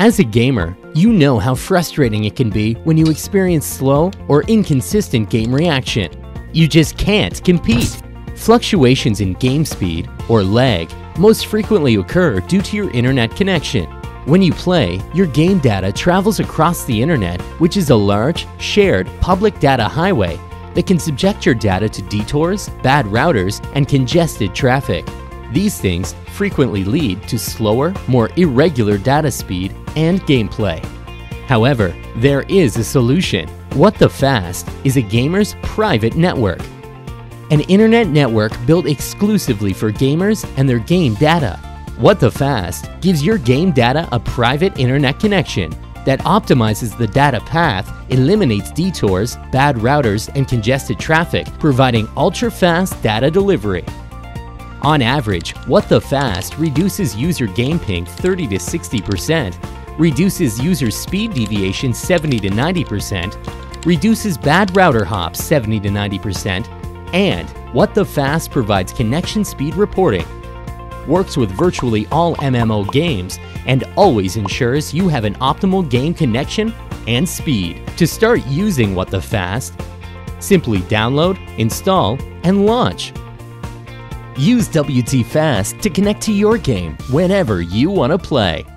As a gamer, you know how frustrating it can be when you experience slow or inconsistent game reaction. You just can't compete. Fluctuations in game speed, or lag, most frequently occur due to your internet connection. When you play, your game data travels across the internet, which is a large, shared, public data highway that can subject your data to detours, bad routers, and congested traffic. These things frequently lead to slower, more irregular data speed and gameplay. However, there is a solution. What the Fast is a gamer's private network. An internet network built exclusively for gamers and their game data. What the Fast gives your game data a private internet connection that optimizes the data path, eliminates detours, bad routers, and congested traffic, providing ultra-fast data delivery. On average, What the Fast reduces user game ping 30 to 60%, reduces user speed deviation 70 to 90%, reduces bad router hops 70 to 90%, and What the Fast provides connection speed reporting, works with virtually all MMO games, and always ensures you have an optimal game connection and speed. To start using What the Fast, simply download, install, and launch. Use WT Fast to connect to your game whenever you want to play.